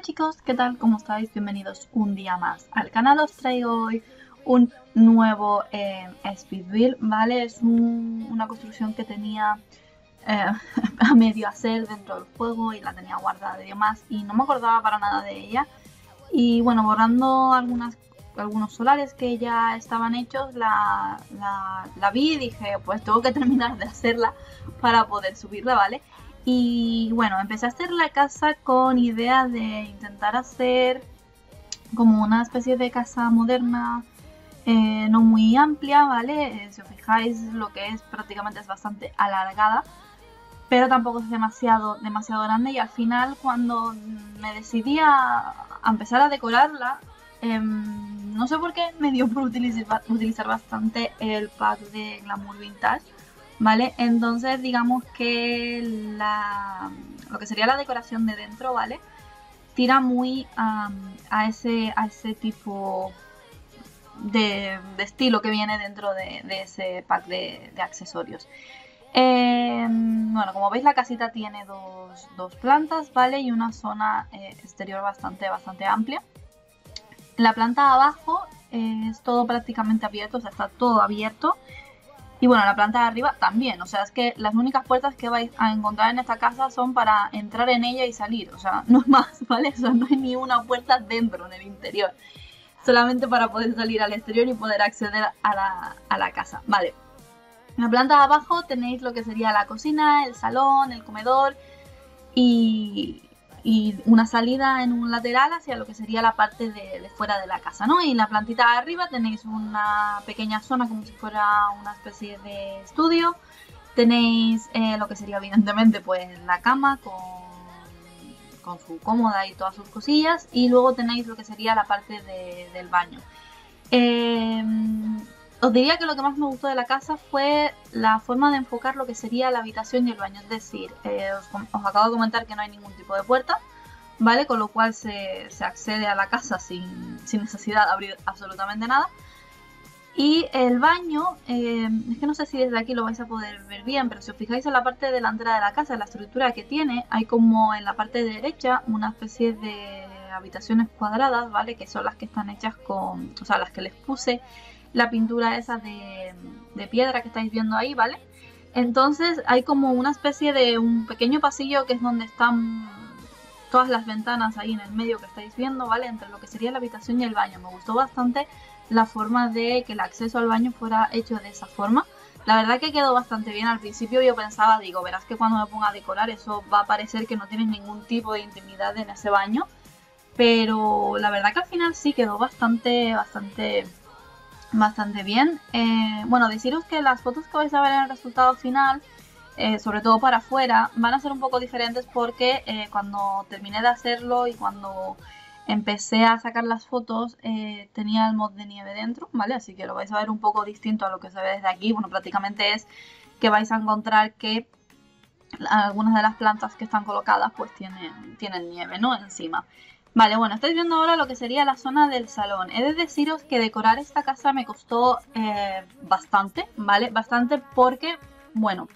Hola chicos, ¿qué tal? ¿Cómo estáis? Bienvenidos un día más al canal. Os traigo hoy un nuevo speed build, ¿vale? Es una construcción que tenía a medio hacer dentro del juego y la tenía guardada y demás y no me acordaba para nada de ella. Y bueno, borrando algunos solares que ya estaban hechos, la vi y dije, pues tengo que terminar de hacerla para poder subirla, ¿vale? Y bueno, empecé a hacer la casa con idea de intentar hacer como una especie de casa moderna, no muy amplia, ¿vale? Si os fijáis, lo que es prácticamente es bastante alargada, pero tampoco es demasiado grande. Y al final, cuando me decidí a empezar a decorarla, no sé por qué me dio por utilizar bastante el pack de Glamour Vintage, ¿vale? Entonces digamos que lo que sería la decoración de dentro, ¿vale? Tira muy a ese tipo de estilo que viene dentro de ese pack de accesorios. Bueno, como veis, la casita tiene dos plantas, ¿vale? Y una zona exterior bastante amplia. La planta abajo es todo prácticamente abierto, o sea, está todo abierto. Y bueno, la planta de arriba también, o sea, es que las únicas puertas que vais a encontrar en esta casa son para entrar en ella y salir, o sea, no más, ¿vale? O sea, no hay ni una puerta dentro, en el interior, solamente para poder salir al exterior y poder acceder a la casa, ¿vale? En la planta de abajo tenéis lo que sería la cocina, el salón, el comedor y una salida en un lateral hacia lo que sería la parte de fuera de la casa, ¿no? Y en la plantita de arriba tenéis una pequeña zona como si fuera una especie de estudio. Tenéis lo que sería evidentemente pues la cama con su cómoda y todas sus cosillas, y luego tenéis lo que sería la parte del baño. Os diría que lo que más me gustó de la casa fue la forma de enfocar lo que sería la habitación y el baño. Es decir, os acabo de comentar que no hay ningún tipo de puerta, ¿vale? Con lo cual se accede a la casa sin necesidad de abrir absolutamente nada. Y el baño, es que no sé si desde aquí lo vais a poder ver bien, pero si os fijáis en la parte delantera de la casa, en la estructura que tiene, hay como en la parte derecha una especie de habitaciones cuadradas, ¿vale? Que son las que están hechas con, o sea, las que les puse la pintura esa de piedra que estáis viendo ahí, ¿vale? Entonces hay como una especie de un pequeño pasillo que es donde están todas las ventanas ahí en el medio que estáis viendo, ¿vale? Entre lo que sería la habitación y el baño. Me gustó bastante la forma de que el acceso al baño fuera hecho de esa forma. La verdad que quedó bastante bien. Al principio yo pensaba, digo, verás que cuando me ponga a decorar eso va a parecer que no tienes ningún tipo de intimidad en ese baño, pero la verdad que al final sí quedó bastante bien. Bueno, deciros que las fotos que vais a ver en el resultado final, sobre todo para afuera, van a ser un poco diferentes porque cuando terminé de hacerlo y cuando empecé a sacar las fotos tenía el mod de nieve dentro, ¿vale? Así que lo vais a ver un poco distinto a lo que se ve desde aquí. Bueno, prácticamente es que vais a encontrar que algunas de las plantas que están colocadas pues tienen nieve, ¿no? Encima. Vale, bueno, estáis viendo ahora lo que sería la zona del salón. He de deciros que decorar esta casa me costó bastante, ¿vale? Bastante porque, bueno,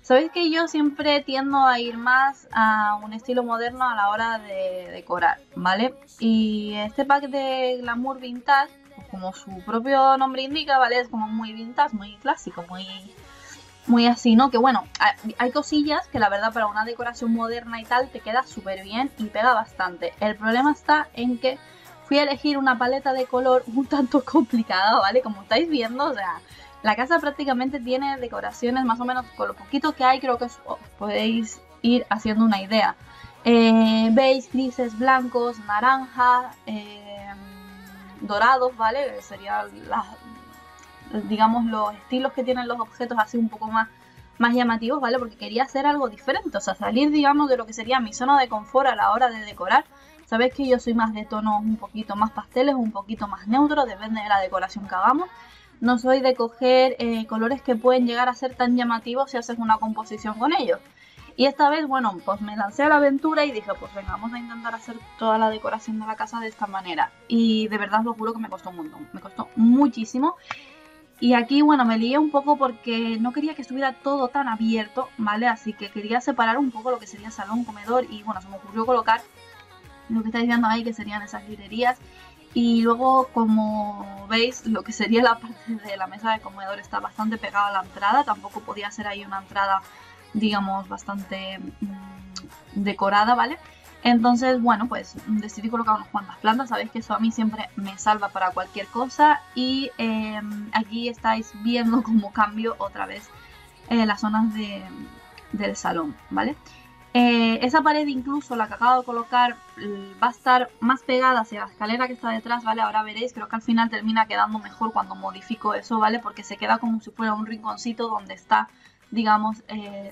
sabéis que yo siempre tiendo a ir más a un estilo moderno a la hora de decorar, ¿vale? Y este pack de Glamour Vintage, pues como su propio nombre indica, ¿vale? Es como muy vintage, muy clásico, muy así, ¿no? Que bueno, hay cosillas que la verdad para una decoración moderna y tal te queda súper bien y pega bastante. El problema está en que fui a elegir una paleta de color un tanto complicada, ¿vale? Como estáis viendo, o sea, la casa prácticamente tiene decoraciones más o menos con lo poquito que hay. Creo que os podéis ir haciendo una idea. Beige, grises, blancos, naranja, dorados, ¿vale? Sería las, digamos, los estilos que tienen los objetos así un poco más llamativos, ¿vale? Porque quería hacer algo diferente, o sea, salir, digamos, de lo que sería mi zona de confort a la hora de decorar. Sabéis que yo soy más de tonos un poquito más pasteles, un poquito más neutros, depende de la decoración que hagamos. No soy de coger colores que pueden llegar a ser tan llamativos si haces una composición con ellos. Y esta vez, bueno, pues me lancé a la aventura y dije, pues venga, vamos a intentar hacer toda la decoración de la casa de esta manera. Y de verdad os lo juro que me costó un montón, me costó muchísimo. Y aquí, bueno, me lié un poco porque no quería que estuviera todo tan abierto, ¿vale? Así que quería separar un poco lo que sería salón, comedor y, bueno, se me ocurrió colocar lo que estáis viendo ahí, que serían esas librerías. Y luego, como veis, lo que sería la parte de la mesa de comedor está bastante pegada a la entrada. Tampoco podía ser ahí una entrada, digamos, bastante decorada, ¿vale? Entonces, bueno, pues decidí colocar unas cuantas plantas. Sabéis que eso a mí siempre me salva para cualquier cosa. Y aquí estáis viendo cómo cambio otra vez las zonas del salón, ¿vale? Esa pared, incluso la que acabo de colocar, va a estar más pegada hacia la escalera que está detrás, ¿vale? Ahora veréis, creo que al final termina quedando mejor cuando modifico eso, ¿vale? Porque se queda como si fuera un rinconcito donde está, digamos,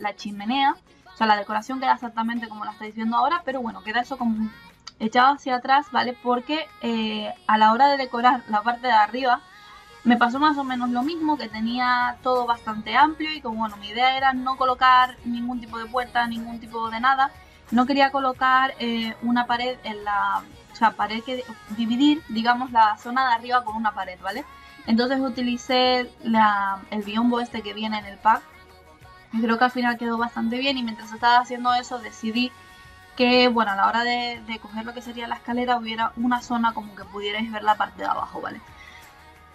la chimenea. O sea, la decoración queda exactamente como la estáis viendo ahora, pero bueno, queda eso como echado hacia atrás, ¿vale? Porque a la hora de decorar la parte de arriba me pasó más o menos lo mismo, que tenía todo bastante amplio y como, bueno, mi idea era no colocar ningún tipo de puerta, ningún tipo de nada. No quería colocar una pared en la... O sea, pared que dividir, digamos, la zona de arriba con una pared, ¿vale? Entonces utilicé el biombo este que viene en el pack. Y creo que al final quedó bastante bien, y mientras estaba haciendo eso decidí que, bueno, a la hora de coger lo que sería la escalera hubiera una zona como que pudierais ver la parte de abajo, ¿vale?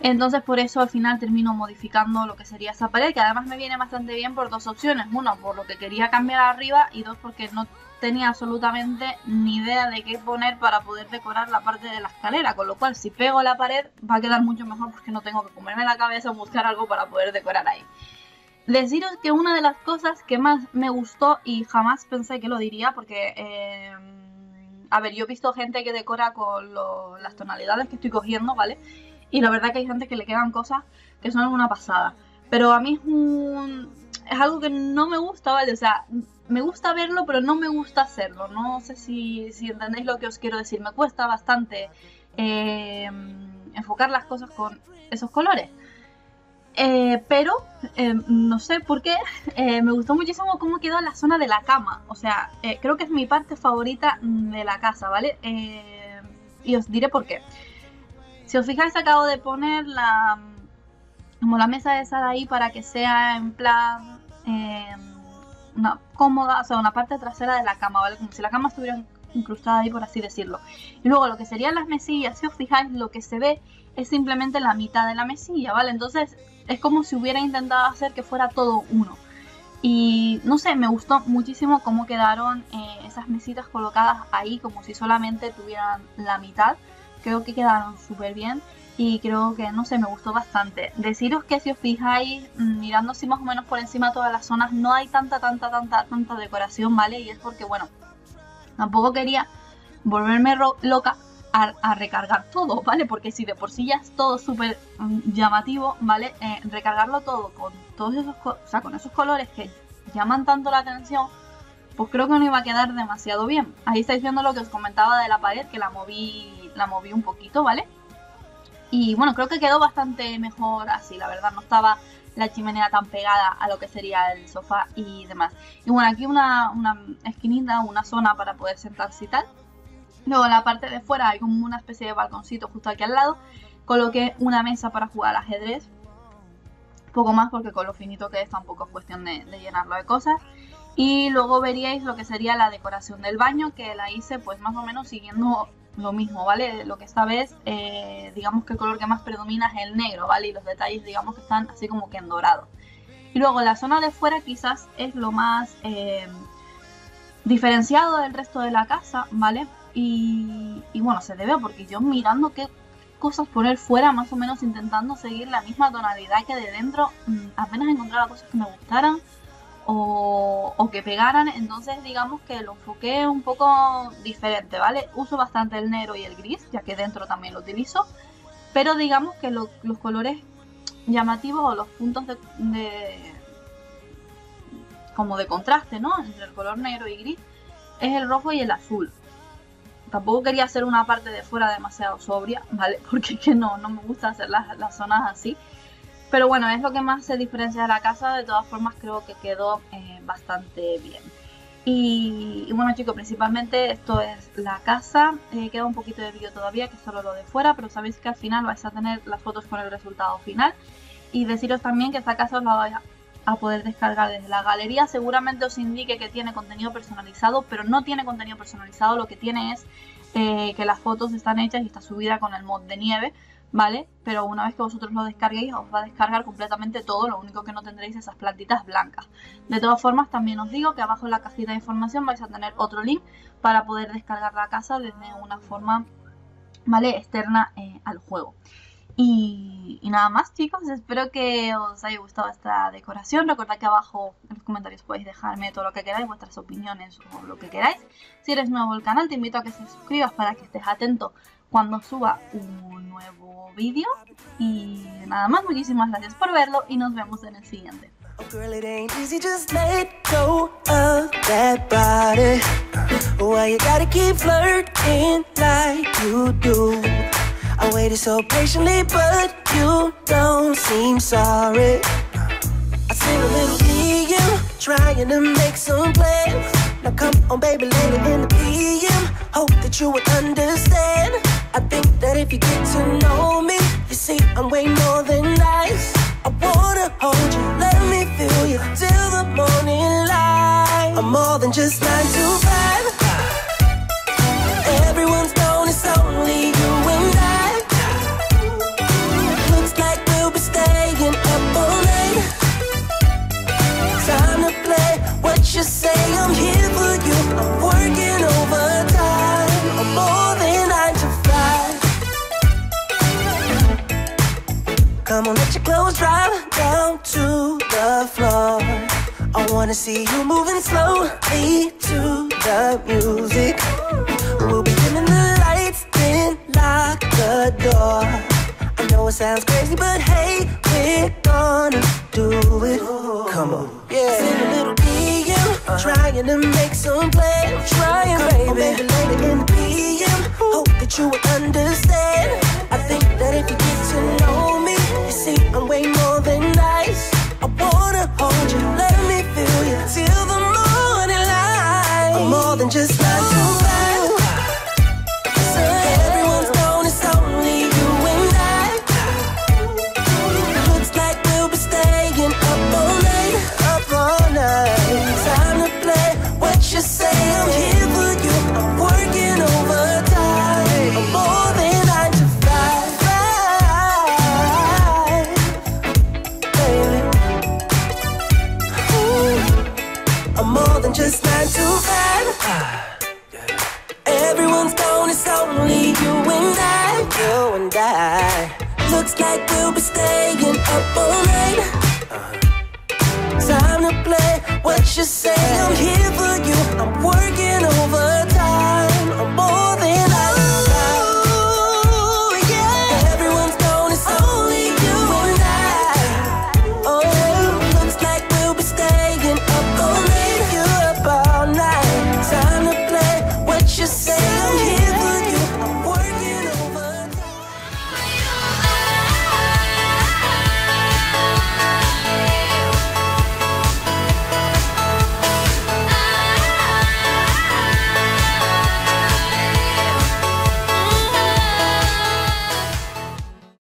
Entonces por eso al final termino modificando lo que sería esa pared, que además me viene bastante bien por dos opciones. Uno, por lo que quería cambiar arriba, y dos, porque no tenía absolutamente ni idea de qué poner para poder decorar la parte de la escalera. Con lo cual, si pego la pared va a quedar mucho mejor, porque no tengo que comerme la cabeza o buscar algo para poder decorar ahí. Deciros que una de las cosas que más me gustó, y jamás pensé que lo diría, porque... a ver, yo he visto gente que decora con las tonalidades que estoy cogiendo, ¿vale? Y la verdad que hay gente que le quedan cosas que son una pasada. Pero a mí es algo que no me gusta, ¿vale? O sea, me gusta verlo, pero no me gusta hacerlo. No sé si entendéis lo que os quiero decir. Me cuesta bastante enfocar las cosas con esos colores. Pero, no sé por qué, me gustó muchísimo cómo quedó la zona de la cama. O sea, creo que es mi parte favorita de la casa, ¿vale? Y os diré por qué. Si os fijáis, acabo de poner como la mesa esa de ahí para que sea en plan una cómoda, o sea, una parte trasera de la cama, ¿vale? Como si la cama estuviera incrustada ahí, por así decirlo. Y luego lo que serían las mesillas, si os fijáis, lo que se ve es simplemente la mitad de la mesilla, ¿vale? Entonces es como si hubiera intentado hacer que fuera todo uno. Y no sé, me gustó muchísimo cómo quedaron esas mesitas colocadas ahí como si solamente tuvieran la mitad. Creo que quedaron súper bien y creo que, no sé, me gustó bastante. Deciros que si os fijáis, mirando así más o menos por encima todas las zonas, no hay tanta decoración, ¿vale? Y es porque, bueno, tampoco quería volverme loca a recargar todo, ¿vale? Porque si de por sí ya es todo súper llamativo, ¿vale? Recargarlo todo con todos esos, con esos colores que llaman tanto la atención, pues creo que no iba a quedar demasiado bien. Ahí estáis viendo lo que os comentaba de la pared, que la moví un poquito, ¿vale? Y bueno, creo que quedó bastante mejor así, la verdad. No estaba la chimenea tan pegada a lo que sería el sofá y demás. Y bueno, aquí una esquinita, una zona para poder sentarse y tal. Luego en la parte de fuera hay como una especie de balconcito justo aquí al lado. Coloqué una mesa para jugar al ajedrez. Poco más, porque con lo finito que es tampoco es cuestión de llenarlo de cosas. Y luego veríais lo que sería la decoración del baño, que la hice pues más o menos siguiendo lo mismo, ¿vale? Lo que esta vez, digamos que el color que más predomina es el negro, ¿vale? Y los detalles, digamos, que están así como que en dorado. Y luego la zona de fuera quizás es lo más diferenciado del resto de la casa, ¿vale? Y bueno, se debe porque yo mirando qué cosas poner fuera, más o menos intentando seguir la misma tonalidad que de dentro, apenas encontraba cosas que me gustaran o que pegaran. Entonces digamos que lo enfoqué un poco diferente, ¿vale? Uso bastante el negro y el gris, ya que dentro también lo utilizo, pero digamos que los colores llamativos o los puntos como de contraste, ¿no? Entre el color negro y gris es el rojo y el azul. Tampoco quería hacer una parte de fuera demasiado sobria, ¿vale? Porque es que no me gusta hacer las zonas así. Pero bueno, es lo que más se diferencia de la casa. De todas formas, creo que quedó bastante bien. Y bueno, chicos, principalmente esto es la casa. Queda un poquito de vídeo todavía, que es solo lo de fuera, pero sabéis que al final vais a tener las fotos con el resultado final. Y deciros también que esta casa os la vais a poder descargar desde la galería. Seguramente os indique que tiene contenido personalizado, pero no tiene contenido personalizado. Lo que tiene es que las fotos están hechas y está subida con el mod de nieve, ¿vale? Pero una vez que vosotros lo descarguéis, os va a descargar completamente todo, lo único que no tendréis es esas plantitas blancas. De todas formas, también os digo que abajo en la cajita de información vais a tener otro link para poder descargar la casa desde una forma, ¿vale?, externa al juego. Y nada más, chicos, espero que os haya gustado esta decoración. Recordad que abajo en los comentarios podéis dejarme todo lo que queráis, vuestras opiniones o lo que queráis. Si eres nuevo al canal, te invito a que te suscribas para que estés atento cuando suba un nuevo vídeo. Y nada más, muchísimas gracias por verlo y nos vemos en el siguiente. I waited so patiently, but you don't seem sorry. I sing a little PM, trying to make some plans. Now come on baby, later in the PM, hope that you will understand. I think that if you get to know me, you see I'm way more than nice. I wanna hold you, let me feel you, till the morning light. I'm more than just 9 to 5. Everyone's known it's only you and I. You say I'm here for you, I'm working overtime, I'm more than 9 to 5. Come on, let your clothes drop down to the floor. I wanna see you moving slowly to the music. We'll be dimming the lights, then lock the door. I know it sounds crazy, but hey, we're gonna do it. Come on, yeah. Send a little trying to make some plans, trying baby. Oh, baby, later in the PM, hope that you will understand. I think that if you get to know me, you see I'm way more than nice. I wanna hold you, let me feel you till the morning light. I'm more than just 9 to 5. Everyone's known it's only you and I. Looks like we'll be staying up all night, up all night. Just say I'm here for you, I'm working overtime, I'm more than 9 to 5, baby. Ooh, I'm more than just 9 to 5. Everyone's gone, it's only you and I. Looks like we'll be staying up all night. Time to play what you say, I'm here for you.